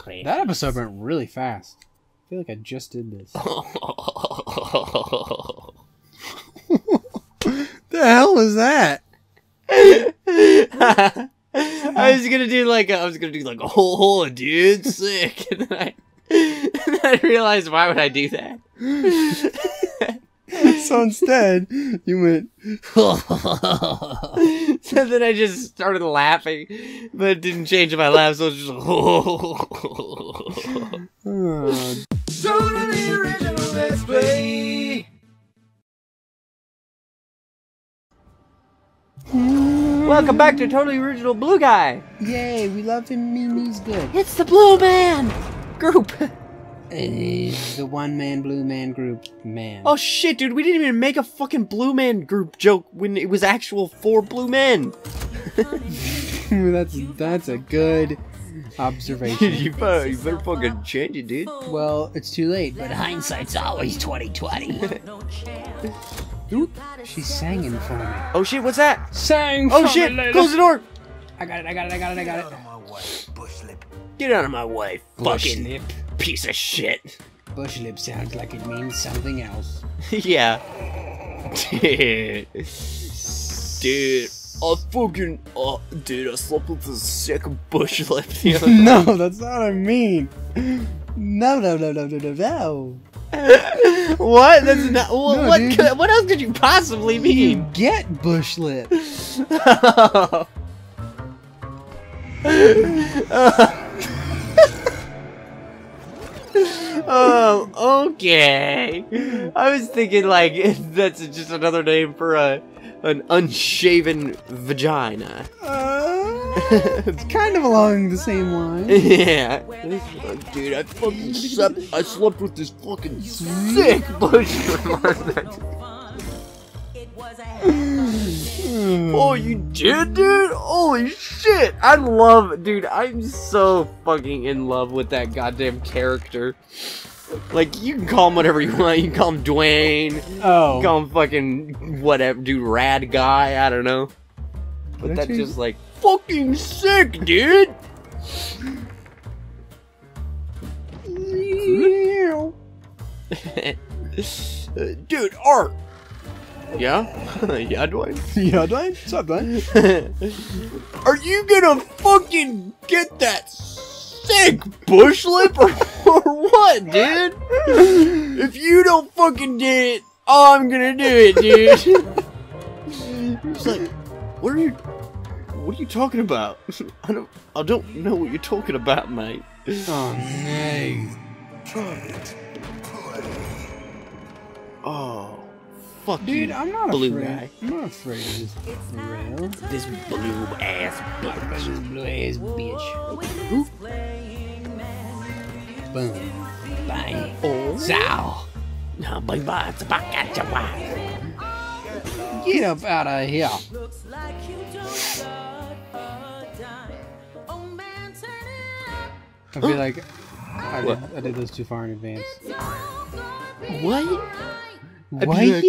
Please. That episode went really fast. I feel like I just did this. The hell was that? I was gonna do like a whole dude sick, and then I realized why would I do that? So instead, you went. So then I just started laughing, but it didn't change my laugh. So it was just. Totally Original Let's Play. Welcome back to Totally Original Blue Guy. Yay! We love him. He's good. It's the Blue Man Group. The one man Blue Man Group man. Oh shit, dude, we didn't even make a fucking Blue Man Group joke when it was actual 4 blue men. that's a good observation. You better fucking change it, dude. Well, it's too late, but hindsight's always 20/20. Oop, she's singing for me. Oh shit, what's that? Sang. Oh shit, close the door. I got it. Get out of my way, Bush Lip. Get out of my way, fucking Bush Lip. Piece of shit. Bush Lip sounds like it means something else. Yeah. Dude. I slept with the sick Bush Lip the other night. No, that's not what I mean. No. What? That's not. What else could you possibly mean? You get Bush Lip. Oh, okay. I was thinking like that's just another name for an unshaven vagina. It's kind of along the same line. Yeah. Oh, dude, I slept with this fucking sick Bush. Oh, you did, dude? Holy shit! I'm so fucking in love with that goddamn character. Like, you can call him whatever you want. You can call him Dwayne. Oh. You can call him fucking whatever, dude, rad guy, I don't know. But that's just like, fucking sick, dude! Dude, Art! Yeah? Yeah, Dwayne? Yeah, Dwayne? What's up, Dwayne? Are you gonna fucking get that sick Bush Lip or what, dude? If you don't fucking do it, I'm gonna do it, dude. It's like, what are you talking about? I don't know what you're talking about, mate. Oh, no. Try it. Oh. Fuck dude, you, I'm not blue afraid. Guy. I'm not afraid of this real. This blue ass bitch. This blue ass bitch. Oop. Boom. Bye. Oh. Zow. No, bye bye. It's about got your wife. Get up out of here. Looks like you don't got a dime. Oh man, turn it up. I feel like I did those too far in advance. What? Why?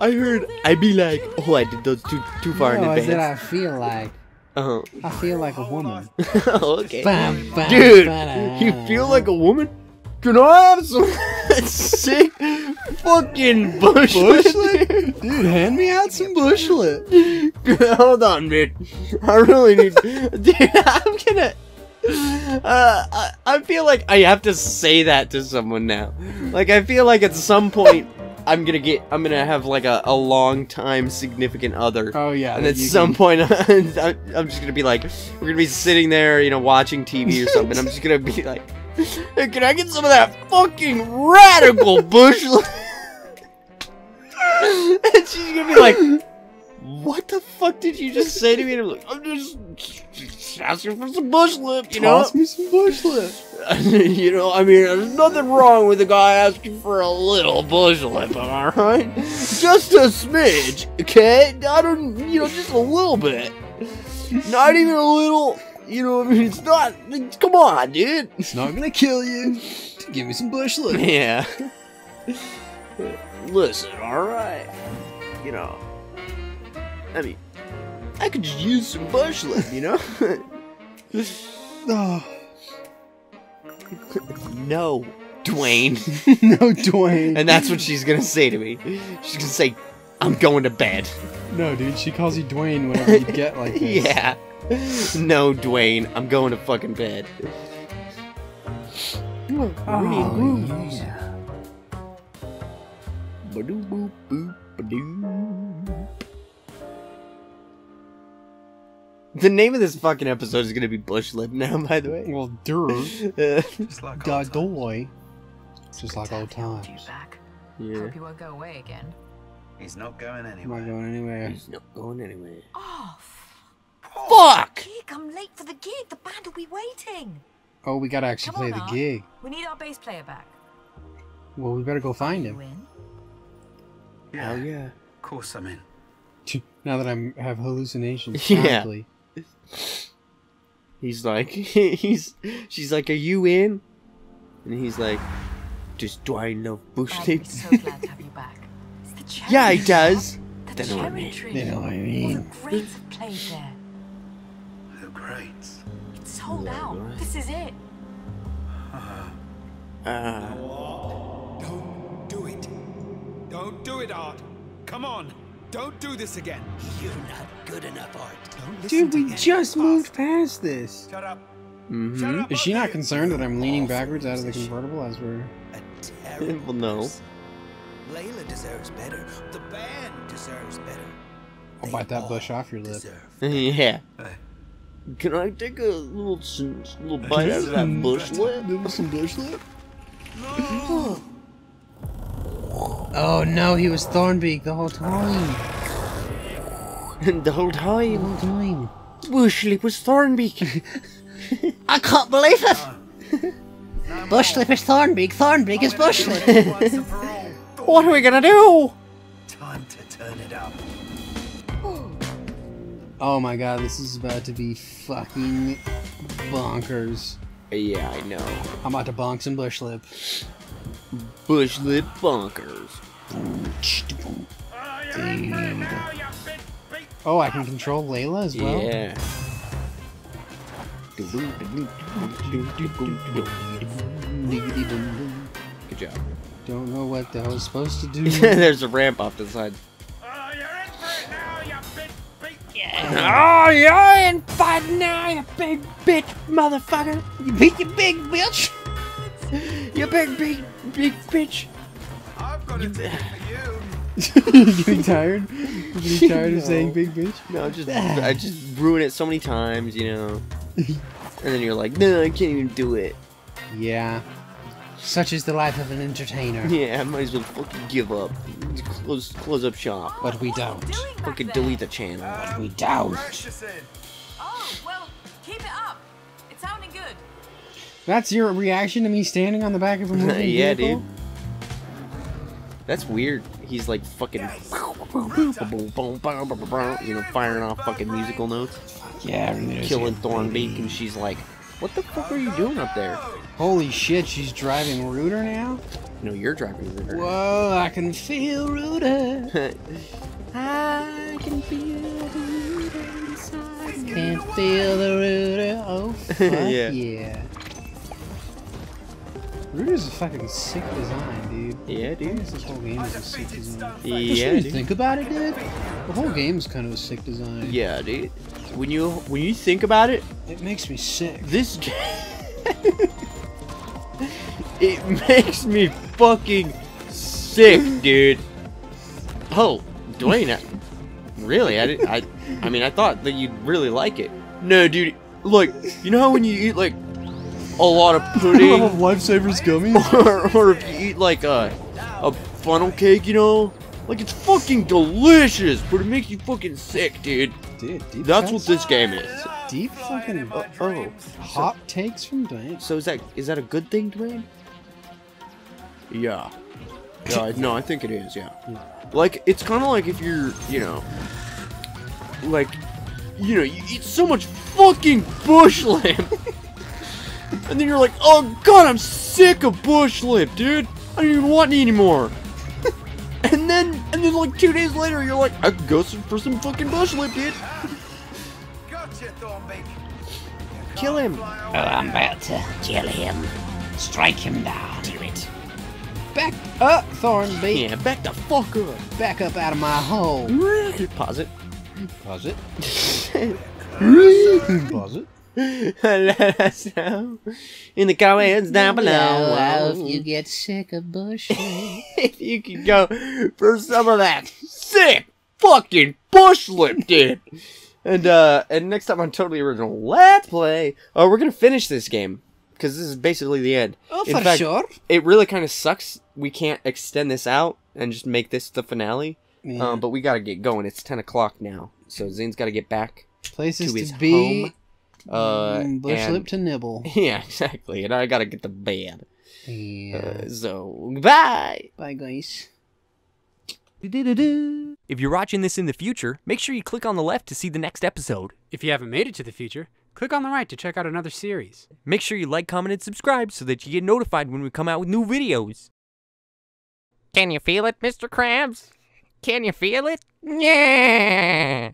I heard I'd be like, oh, I did those too far in advance. I said I feel like. Uh-huh. I feel like a woman. Oh, okay. Dude, you feel like a woman? Can I have some sick fucking Bush Lip? Dude, hand me out some Bush Lip. Hold on, dude. I really need. Dude, I'm gonna. I feel like I have to say that to someone now. Like, I feel like at some point I'm gonna have like a long time significant other. Oh yeah. And at some point I'm just gonna be like, we're gonna be sitting there, you know, watching TV or something. I'm just gonna be like, hey, can I get some of that fucking radical Bush Lip? And she's gonna be like, what the fuck did you just say to me? And I'm like, I'm just asking for some Bush Lip, you know? Ask me some Bush Lip. You know, I mean, there's nothing wrong with a guy asking for a little Bush Lip, alright? Just a smidge, okay? Just a little bit. Not even a little, you know, I mean, it's not, come on, dude. It's not gonna kill you. Give me some Bush Lip. Yeah. Listen, alright. You know. I mean, I could just use some Bush Lip, you know? Oh. No, Dwayne. No, Dwayne. And that's what she's gonna say to me. She's gonna say, I'm going to bed. No, dude, she calls you Dwayne whenever you get like this. Yeah. No, Dwayne, I'm going to fucking bed. Oh, yeah. The name of this fucking episode is gonna be Bush Lip now, by the way. Well, just like Godoy. Just like old times. Yeah. Hope you won't go away again. He's not going anywhere. Not going anywhere. He's not going anywhere. Oh, fuck! Gig, I'm late for the gig. The band will be waiting. Oh, we gotta actually play the gig. We need our bass player back. Well, we better go find him. Yeah. Oh yeah. Of course I'm in. Now that I have hallucinations. Yeah. Probably. He's like, she's like, are you in? And he's like, does Dwayne love Bush Lip? So glad to have you back. Yeah, he does. Then I'm in. The greats have played there. The greats. It's sold out. Right. This is it. Don't do it. Don't do it, Art. Come on. Don't do this again. You're not good enough, Art. Dude, we just moved past this. Shut up. Mm-hmm. Shut up. Is she not concerned that I'm leaning backwards out of the convertible as we're... Well, no. Layla deserves better. The band deserves better. I'll bite that bush off your lip. Yeah. Can I take a little bite out of that bush lip? Some bush lip? No. Oh no, he was Thornbeak the whole time. The whole time. Bush Lip was Thornbeak. I can't believe it. Bush Lip is Thornbeak. Thornbeak is Bush Lip. What are we gonna do? Time to turn it up. Oh my god, this is about to be fucking bonkers. Yeah, I know. I'm about to bonk some Bush Lip. Bush Lip bonkers. Oh, I can control Layla as well? Yeah. Good job. Don't know what the hell is supposed to do. There's a ramp off to the side. Oh, you're in for it now, you big bitch. Yeah. Oh, you're in for it now, you big bitch, motherfucker. You beat your big bitch. You big bitch. I've got a ticket for you. You tired? You tired of saying big bitch? No, just I just ruin it so many times, you know. And then you're like, no, I can't even do it. Yeah. Such is the life of an entertainer. Yeah, I might as well fucking give up. Close up shop. But we don't. Fucking delete the channel. But we don't. Oh, well, keep it up. It's sounding good. That's your reaction to me standing on the back of a moving vehicle? Dude. That's weird. He's like fucking, you know, firing off fucking musical notes. Yeah, killing Thornbeak, and she's like, "What the fuck are you doing up there?" Holy shit, she's driving Rooter now. No, you're driving Rooter. Whoa, I can feel Rooter. I can feel the Rooter inside. Can feel the Rooter. Oh fuck yeah. Yeah. Rooter's a fucking sick design, dude. Yeah, dude. This whole game is a sick design. Yeah, dude. Think about it, dude. The whole game's kind of a sick design. Yeah, dude. When you think about it, it makes me sick. This game, it makes me fucking sick, dude. Oh, Dwayne, really? I mean, I thought that you'd really like it. No, dude. Like, you know how when you eat like a lot of pudding, Lifesavers gummies, or if you eat like a funnel cake, you know, like it's fucking delicious, but it makes you fucking sick, dude. Dude, that's what this game is. Deep fucking hot takes from Dwayne. So is that a good thing, Dwayne? Yeah. No, I think it is. Yeah. Like it's kind of like if you're, you know, you eat so much fucking Bush Lip. And then you're like, oh god, I'm sick of Bush Lip, dude. I don't even want any anymore. and then like 2 days later, you're like, I could go for some fucking Bush Lip, dude. Gotcha, Thornbeak. kill him. Oh, I'm about to kill him. Strike him down. Do it. Back up, Thornbeak. Yeah, back the fuck up. Back up out of my hole. Pause it. Pause it. Pause it. Let us know in the comments down below. Well, if you get sick of Bush Lip. If you could go for some of that sick fucking Bush Lip, dude. And next time on Totally Original Let's Play, we're gonna finish this game. Because this is basically the end. Oh, in fact, sure. It really kind of sucks we can't extend this out and just make this the finale. Yeah. But we gotta get going. It's 10 o'clock now. So Zane's gotta get back places to his be, home. Bush Lip to nibble. Yeah, exactly. And I gotta get to bed. Yeah. So, bye! Bye, guys. If you're watching this in the future, make sure you click on the left to see the next episode. If you haven't made it to the future, click on the right to check out another series. Make sure you like, comment, and subscribe so that you get notified when we come out with new videos. Can you feel it, Mr. Krabs? Can you feel it? Yeah!